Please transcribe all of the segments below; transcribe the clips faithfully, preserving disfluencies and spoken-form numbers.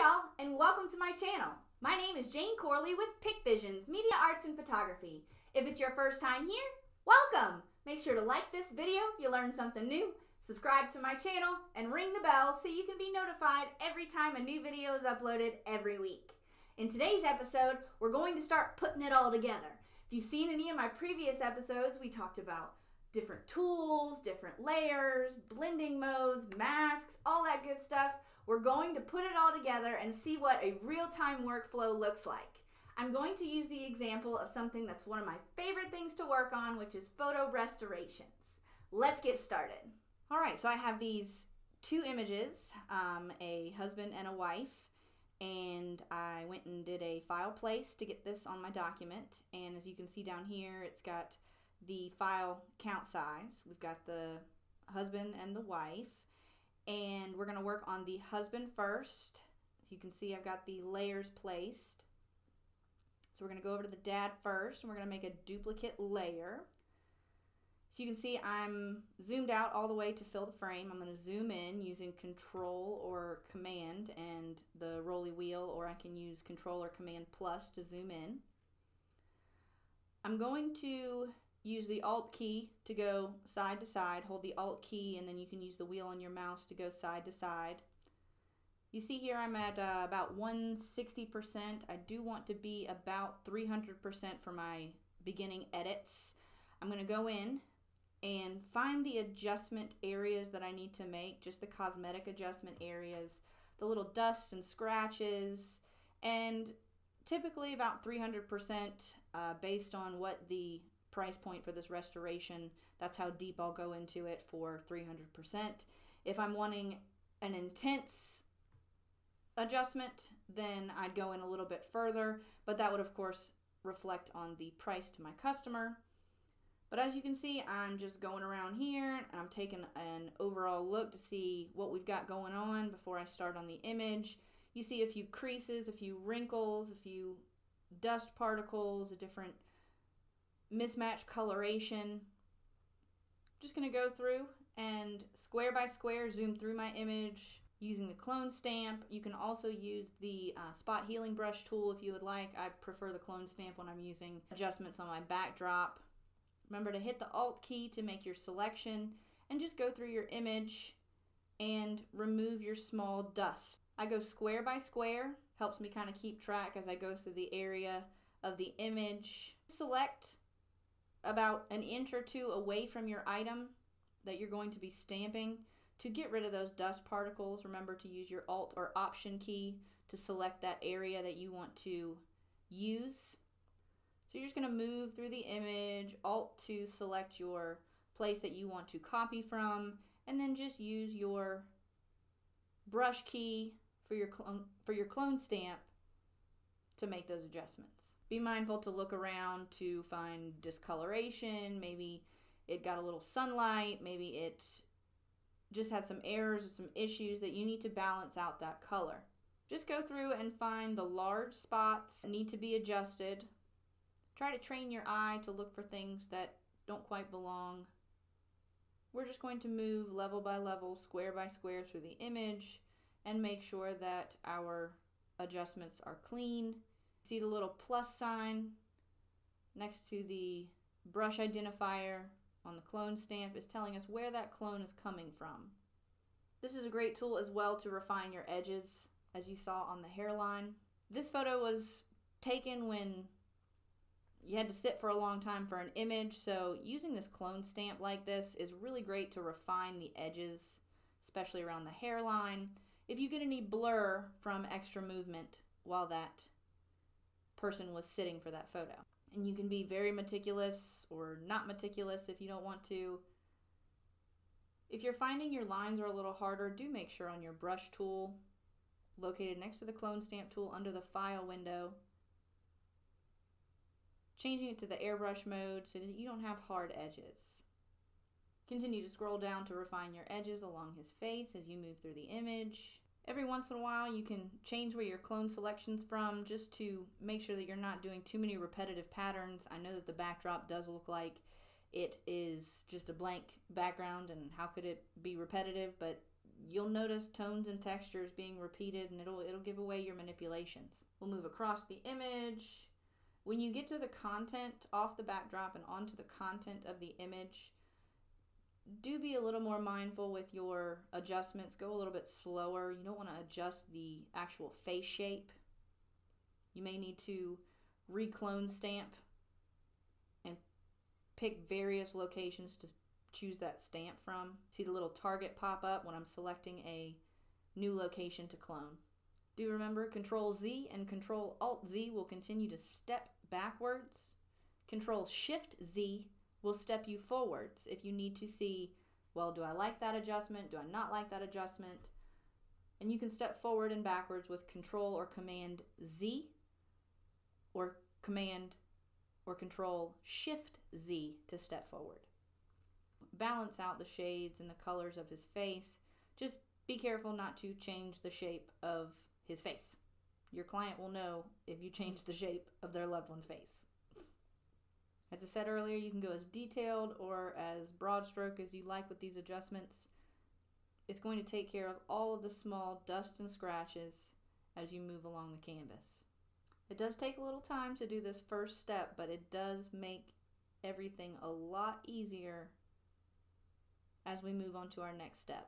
y'all, and welcome to my channel. My name is Jane Corley with Pic Visions, Media Arts and Photography. If it's your first time here, welcome! Make sure to like this video if you learned something new, subscribe to my channel, and ring the bell so you can be notified every time a new video is uploaded every week. In today's episode, we're going to start putting it all together. If you've seen any of my previous episodes, we talked about different tools, different layers, blending modes, masks, all that good stuff. We're going to put it all together and see what a real-time workflow looks like. I'm going to use the example of something that's one of my favorite things to work on, which is photo restorations. Let's get started. All right, so I have these two images, um, a husband and a wife, and I went and did a file place to get this on my document. And as you can see down here, it's got the file count size. We've got the husband and the wife. And we're going to work on the husband first. As you can see, I've got the layers placed. So we're going to go over to the dad first, and we're going to make a duplicate layer. So you can see I'm zoomed out all the way to fill the frame. I'm going to zoom in using Control or Command and the rolly wheel, or I can use Control or Command plus to zoom in. I'm going to use the Alt key to go side to side. Hold the Alt key, and then you can use the wheel on your mouse to go side to side. You see here I'm at uh, about one hundred sixty percent. I do want to be about three hundred percent for my beginning edits. I'm going to go in and find the adjustment areas that I need to make, just the cosmetic adjustment areas, the little dust and scratches, and typically about three hundred percent uh, based on what the price point for this restoration. That's how deep I'll go into it, for three hundred percent. If I'm wanting an intense adjustment, then I'd go in a little bit further, but that would of course reflect on the price to my customer. But as you can see, I'm just going around here and I'm taking an overall look to see what we've got going on before I start on the image. You see a few creases, a few wrinkles, a few dust particles, a different mismatch coloration. Just going to go through and square by square zoom through my image using the clone stamp. You can also use the uh, spot healing brush tool if you would like. I prefer the clone stamp when I'm using adjustments on my backdrop. Remember to hit the Alt key to make your selection and just go through your image and remove your small dust. I go square by square. Helps me kind of keep track as I go through the area of the image. Select about an inch or two away from your item that you're going to be stamping to get rid of those dust particles. Remember to use your Alt or Option key to select that area that you want to use. So you're just going to move through the image, Alt to select your place that you want to copy from, and then just use your brush key for your clone, for your clone stamp to make those adjustments. Be mindful to look around to find discoloration. Maybe it got a little sunlight, maybe it just had some errors or some issues that you need to balance out that color. Just go through and find the large spots that need to be adjusted. Try to train your eye to look for things that don't quite belong. We're just going to move level by level, square by square through the image and make sure that our adjustments are clean. See the little plus sign next to the brush identifier on the clone stamp is telling us where that clone is coming from. This is a great tool as well to refine your edges, as you saw on the hairline. This photo was taken when you had to sit for a long time for an image, so using this clone stamp like this is really great to refine the edges, especially around the hairline. If you get any blur from extra movement while that person was sitting for that photo. And you can be very meticulous or not meticulous if you don't want to. If you're finding your lines are a little harder, do make sure on your brush tool, located next to the clone stamp tool under the file window, changing it to the airbrush mode so that you don't have hard edges. Continue to scroll down to refine your edges along his face as you move through the image. Every once in a while you can change where your clone selection's from, just to make sure that you're not doing too many repetitive patterns. I know that the backdrop does look like it is just a blank background and how could it be repetitive, but you'll notice tones and textures being repeated, and it'll it'll give away your manipulations. We'll move across the image. When you get to the content off the backdrop and onto the content of the image, do be a little more mindful with your adjustments. Go a little bit slower. You don't want to adjust the actual face shape. You may need to reclone stamp and pick various locations to choose that stamp from. See the little target pop up when I'm selecting a new location to clone. Do remember, Control Z and Control Alt Z will continue to step backwards. Control Shift Z will step you forwards if you need to see, well, do I like that adjustment? Do I not like that adjustment? And you can step forward and backwards with Control or Command Z or Command or Control Shift Z to step forward. Balance out the shades and the colors of his face. Just be careful not to change the shape of his face. Your client will know if you change the shape of their loved one's face. As I said earlier, you can go as detailed or as broad stroke as you like with these adjustments. It's going to take care of all of the small dust and scratches as you move along the canvas. It does take a little time to do this first step, but it does make everything a lot easier as we move on to our next step.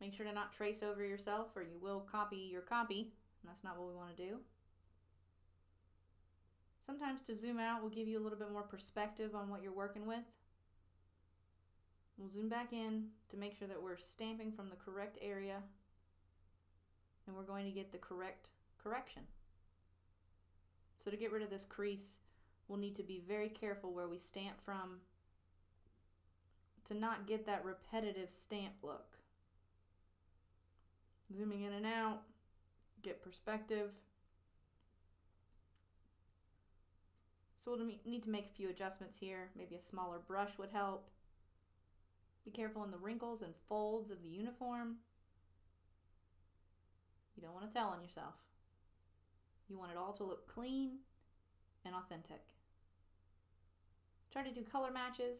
Make sure to not trace over yourself, or you will copy your copy, and that's not what we want to do. Sometimes to zoom out will give you a little bit more perspective on what you're working with. We'll zoom back in to make sure that we're stamping from the correct area, and we're going to get the correct correction. So to get rid of this crease, we'll need to be very careful where we stamp from to not get that repetitive stamp look. Zooming in and out, get perspective. So we'll need to make a few adjustments here. Maybe a smaller brush would help. Be careful in the wrinkles and folds of the uniform. You don't want to tell on yourself. You want it all to look clean and authentic. Try to do color matches.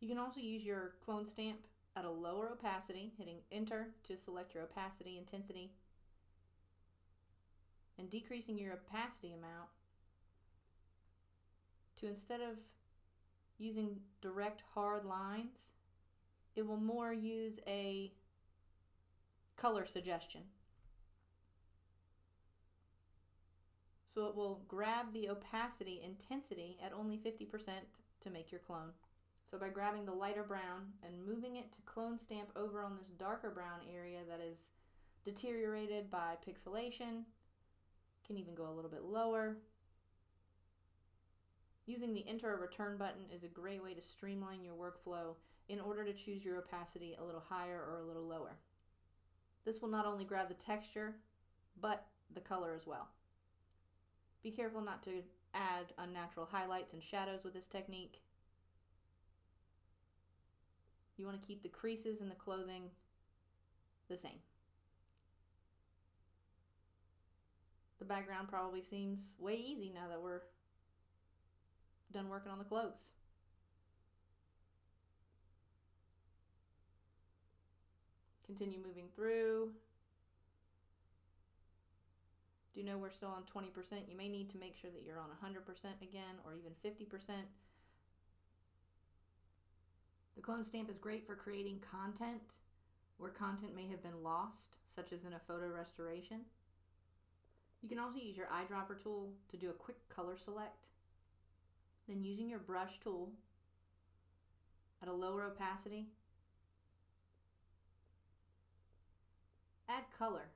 You can also use your clone stamp at a lower opacity, hitting Enter to select your opacity intensity, and decreasing your opacity amount to, instead of using direct hard lines, it will more use a color suggestion. So it will grab the opacity intensity at only fifty percent to make your clone. So by grabbing the lighter brown and moving it to clone stamp over on this darker brown area that is deteriorated by pixelation, can even go a little bit lower. Using the Enter or Return button is a great way to streamline your workflow in order to choose your opacity a little higher or a little lower. This will not only grab the texture, but the color as well. Be careful not to add unnatural highlights and shadows with this technique. You want to keep the creases in the clothing the same. The background probably seems way easy now that we're done working on the clothes. Continue moving through. Do you know we're still on twenty percent? You may need to make sure that you're on one hundred percent again, or even fifty percent. The clone stamp is great for creating content where content may have been lost, such as in a photo restoration. You can also use your eyedropper tool to do a quick color select. Then using your brush tool at a lower opacity, add color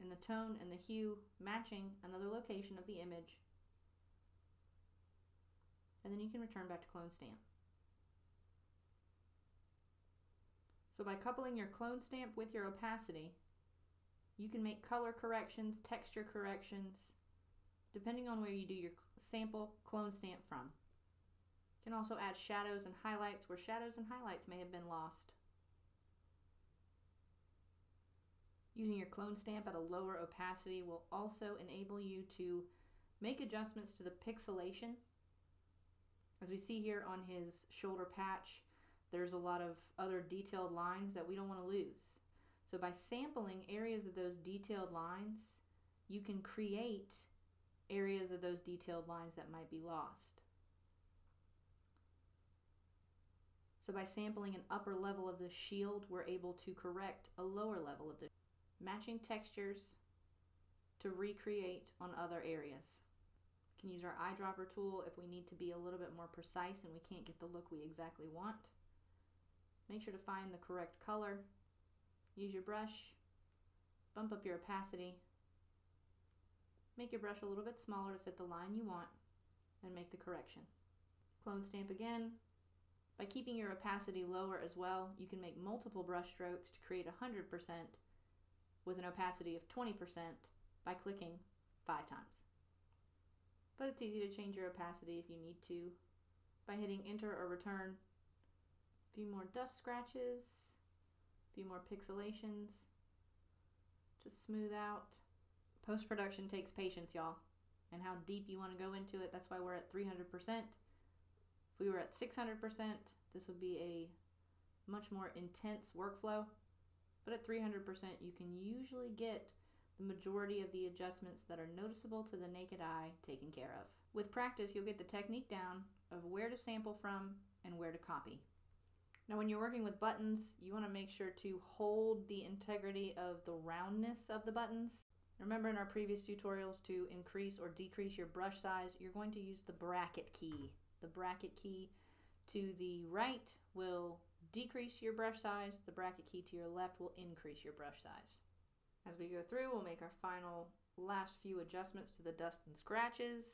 in the tone and the hue matching another location of the image. And then you can return back to clone stamp. So by coupling your clone stamp with your opacity, you can make color corrections, texture corrections, depending on where you do your sample clone stamp from. You can also add shadows and highlights where shadows and highlights may have been lost. Using your clone stamp at a lower opacity will also enable you to make adjustments to the pixelation As we see here on his shoulder patch, there's a lot of other detailed lines that we don't want to lose. So by sampling areas of those detailed lines, you can create areas of those detailed lines that might be lost. So by sampling an upper level of the shield, we're able to correct a lower level of the shield, matching textures to recreate on other areas. We can use our eyedropper tool if we need to be a little bit more precise and we can't get the look we exactly want. Make sure to find the correct color. Use your brush, bump up your opacity, make your brush a little bit smaller to fit the line you want, and make the correction. Clone stamp again. By keeping your opacity lower as well, you can make multiple brush strokes to create one hundred percent with an opacity of twenty percent by clicking five times. But it's easy to change your opacity if you need to by hitting enter or return. A few more dust scratches, a few more pixelations, just smooth out. Post-production takes patience, y'all, and how deep you want to go into it. That's why we're at three hundred percent. If we were at six hundred percent, this would be a much more intense workflow, but at three hundred percent you can usually get the majority of the adjustments that are noticeable to the naked eye taken care of. With practice, you'll get the technique down of where to sample from and where to copy. Now when you're working with buttons, you want to make sure to hold the integrity of the roundness of the buttons. Remember in our previous tutorials, to increase or decrease your brush size, you're going to use the bracket key. The bracket key to the right will decrease your brush size. The bracket key to your left will increase your brush size. As we go through, we'll make our final last few adjustments to the dust and scratches,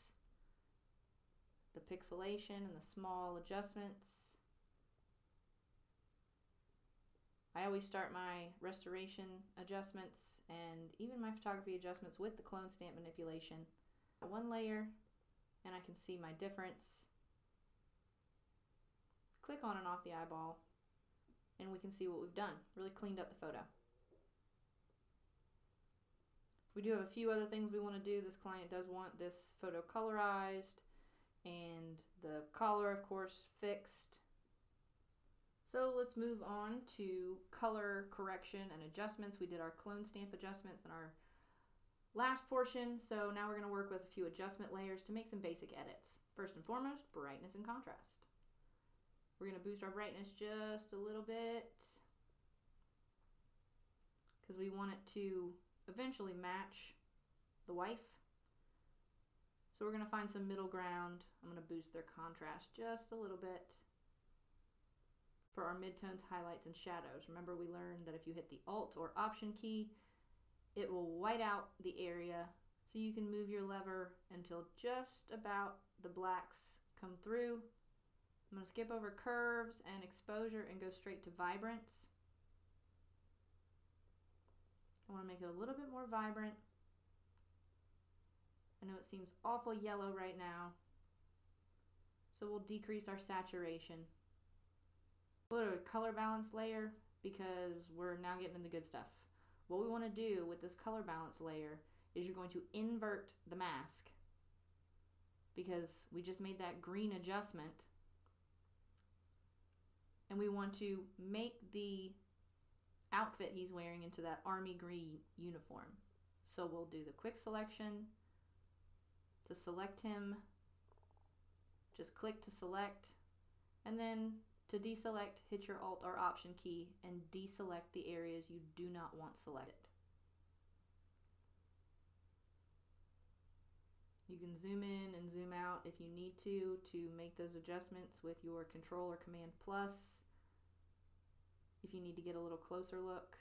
the pixelation and the small adjustments. I always start my restoration adjustments and even my photography adjustments with the clone stamp manipulation. One layer, and I can see my difference. Click on and off the eyeball, and we can see what we've done. Really cleaned up the photo. We do have a few other things we want to do. This client does want this photo colorized, and the collar, of course, fixed. So let's move on to color correction and adjustments. We did our clone stamp adjustments in our last portion, so now we're going to work with a few adjustment layers to make some basic edits. First and foremost, brightness and contrast. We're going to boost our brightness just a little bit because we want it to eventually match the wife. So we're going to find some middle ground. I'm going to boost their contrast just a little bit for our midtones, highlights, and shadows. Remember, we learned that if you hit the Alt or Option key, it will white out the area, so you can move your lever until just about the blacks come through. I'm going to skip over curves and exposure and go straight to vibrance. I want to make it a little bit more vibrant. I know it seems awful yellow right now, so we'll decrease our saturation. We'll do a color balance layer because we're now getting into the good stuff. What we want to do with this color balance layer is you're going to invert the mask because we just made that green adjustment. And we want to make the outfit he's wearing into that army green uniform. So we'll do the quick selection to select him. Just click to select. And then to deselect, hit your Alt or Option key and deselect the areas you do not want selected. You can zoom in and zoom out if you need to to make those adjustments with your Control or Command plus. If you need to get a little closer look.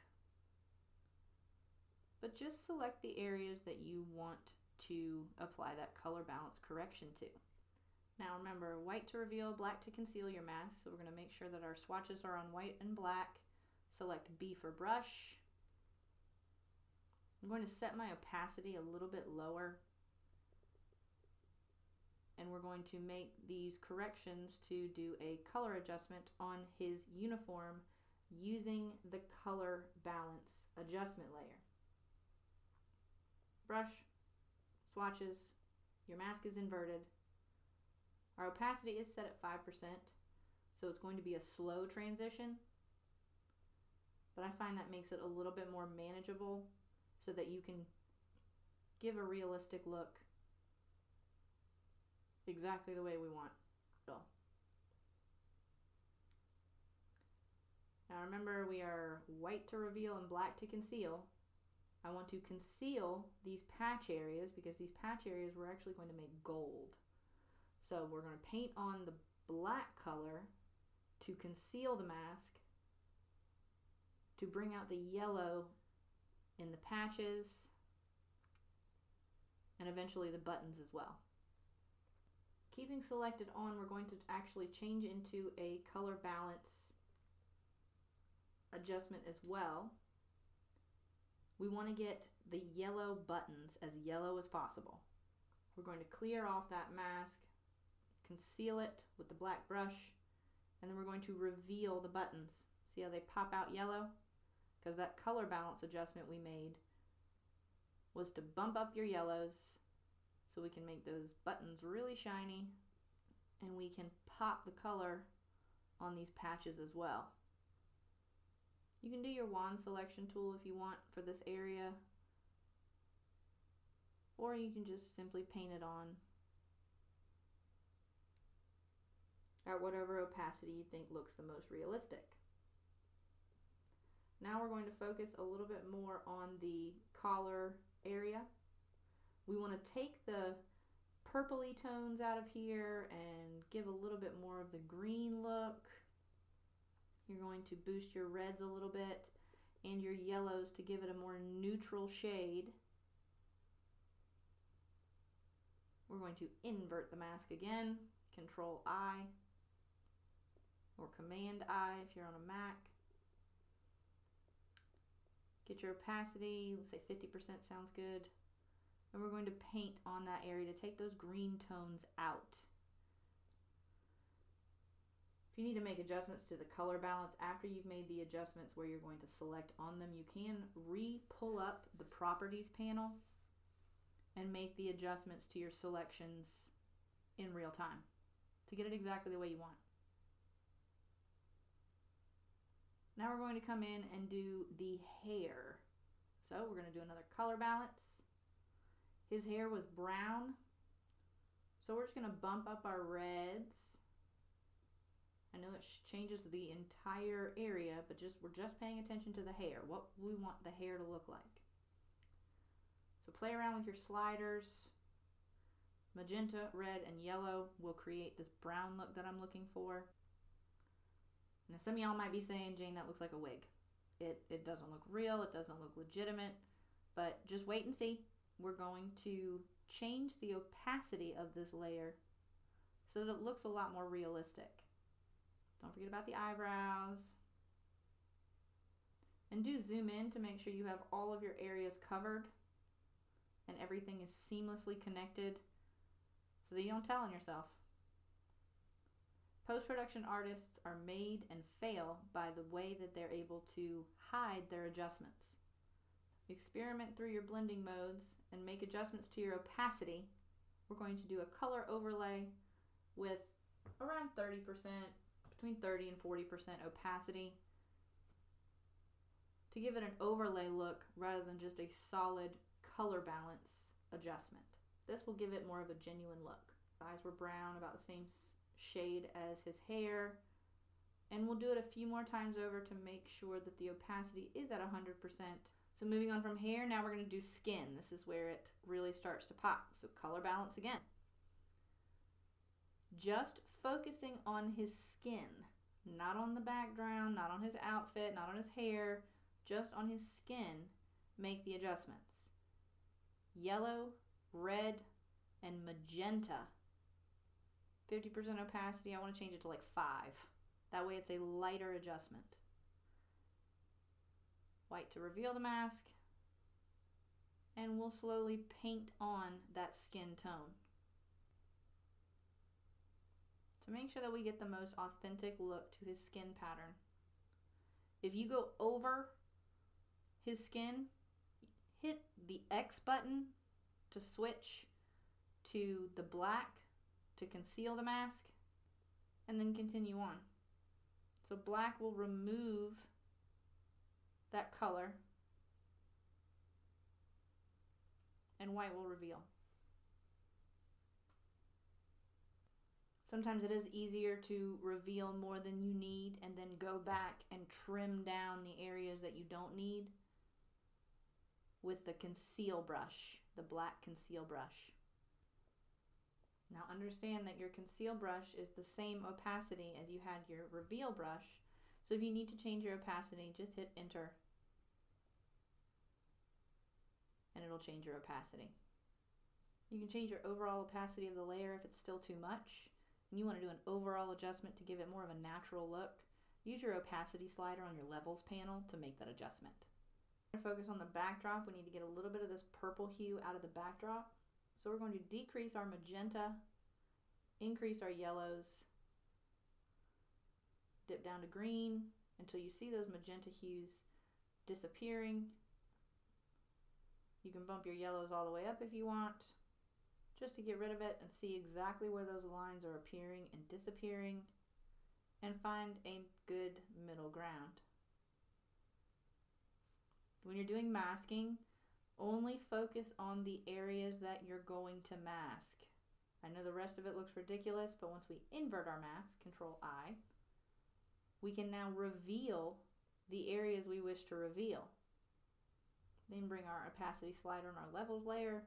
But just select the areas that you want to apply that color balance correction to. Now remember, white to reveal, black to conceal your mask, so we're going to make sure that our swatches are on white and black. Select B for brush. I'm going to set my opacity a little bit lower, and we're going to make these corrections to do a color adjustment on his uniform using the color balance adjustment layer. Brush, swatches, your mask is inverted, Our opacity is set at five percent, so it's going to be a slow transition, but I find that makes it a little bit more manageable so that you can give a realistic look exactly the way we want it. Now remember, we are white to reveal and black to conceal. I want to conceal these patch areas because these patch areas we're actually going to make gold. So we're going to paint on the black color to conceal the mask, to bring out the yellow in the patches and eventually the buttons as well. Keeping selected on, we're going to actually change into a color balance adjustment as well. We want to get the yellow buttons as yellow as possible. We're going to clear off that mask, conceal it with the black brush, and then we're going to reveal the buttons. See how they pop out yellow? Because that color balance adjustment we made was to bump up your yellows so we can make those buttons really shiny, and we can pop the color on these patches as well. You can do your wand selection tool if you want for this area, or you can just simply paint it on at whatever opacity you think looks the most realistic. Now we're going to focus a little bit more on the collar area. We want to take the purpley tones out of here and give a little bit more of the green look. You're going to boost your reds a little bit and your yellows to give it a more neutral shade. We're going to invert the mask again. Control I or Command I if you're on a Mac. Get your opacity, let's say fifty percent sounds good. And we're going to paint on that area to take those green tones out. If you need to make adjustments to the color balance after you've made the adjustments where you're going to select on them, you can re-pull up the Properties panel and make the adjustments to your selections in real time to get it exactly the way you want. Now we're going to come in and do the hair. So we're going to do another color balance. His hair was brown, so we're just going to bump up our reds. I know it changes the entire area, but just we're just paying attention to the hair, what we want the hair to look like. So play around with your sliders. Magenta, red, and yellow will create this brown look that I'm looking for. Now some of y'all might be saying, Jane, that looks like a wig. It, it doesn't look real, it doesn't look legitimate, but just wait and see. We're going to change the opacity of this layer so that it looks a lot more realistic. Don't forget about the eyebrows. And do zoom in to make sure you have all of your areas covered and everything is seamlessly connected so that you don't tell on yourself. Post-production artists are made and fail by the way that they're able to hide their adjustments. Experiment through your blending modes and make adjustments to your opacity. We're going to do a color overlay with around thirty percent, between thirty and forty percent opacity to give it an overlay look rather than just a solid color balance adjustment. This will give it more of a genuine look. His eyes were brown, about the same shade as his hair, and we'll do it a few more times over to make sure that the opacity is at one hundred percent. So moving on from hair, now we're going to do skin. This is where it really starts to pop. So color balance again. Just focusing on his skin, not on the background, not on his outfit, not on his hair, just on his skin, make the adjustments. Yellow, red, and magenta. fifty percent opacity, I want to change it to like five. That way it's a lighter adjustment. White to reveal the mask, and we'll slowly paint on that skin tone to make sure that we get the most authentic look to his skin pattern. If you go over his skin, hit the X button to switch to the black to conceal the mask, and then continue on. So black will remove that color, and white will reveal. Sometimes it is easier to reveal more than you need and then go back and trim down the areas that you don't need with the conceal brush, the black conceal brush. Now understand that your conceal brush is the same opacity as you had your reveal brush, so if you need to change your opacity, just hit enter and it'll change your opacity. You can change your overall opacity of the layer if it's still too much and you want to do an overall adjustment to give it more of a natural look. Use your opacity slider on your levels panel to make that adjustment. We're going to focus on the backdrop. We need to get a little bit of this purple hue out of the backdrop. So we're going to decrease our magenta, increase our yellows, dip down to green until you see those magenta hues disappearing. You can bump your yellows all the way up if you want, just to get rid of it and see exactly where those lines are appearing and disappearing, and find a good middle ground. When you're doing masking, only focus on the areas that you're going to mask. I know the rest of it looks ridiculous, but once we invert our mask, Control I, we can now reveal the areas we wish to reveal. Then bring our opacity slider on our levels layer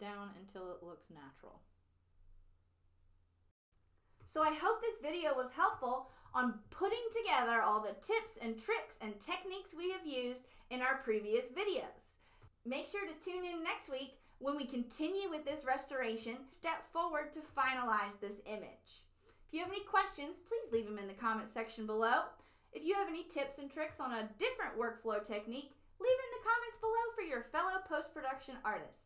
down until it looks natural. So I hope this video was helpful on putting together all the tips and tricks and techniques we have used in our previous videos. Make sure to tune in next week when we continue with this restoration step forward to finalize this image. If you have any questions, please leave them in the comment section below. If you have any tips and tricks on a different workflow technique, leave it in the comments below for your fellow post-production artists.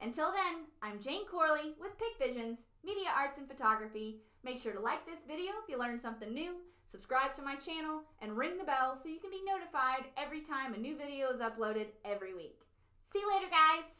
Until then, I'm Jane Corley with PicVisions, Media Arts and Photography. Make sure to like this video if you learned something new, subscribe to my channel, and ring the bell so you can be notified every time a new video is uploaded every week. See you later, guys!